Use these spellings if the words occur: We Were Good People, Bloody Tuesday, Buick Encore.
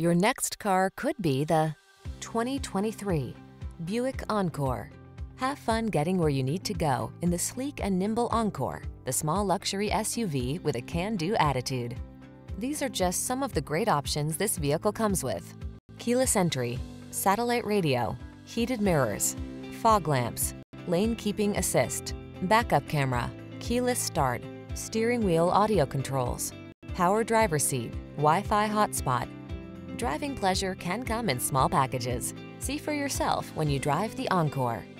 Your next car could be the 2023 Buick Encore. Have fun getting where you need to go in the sleek and nimble Encore, the small luxury SUV with a can-do attitude. These are just some of the great options this vehicle comes with: keyless entry, satellite radio, heated mirrors, fog lamps, lane keeping assist, backup camera, keyless start, steering wheel audio controls, power driver seat, Wi-Fi hotspot. Driving pleasure can come in small packages. See for yourself when you drive the Encore.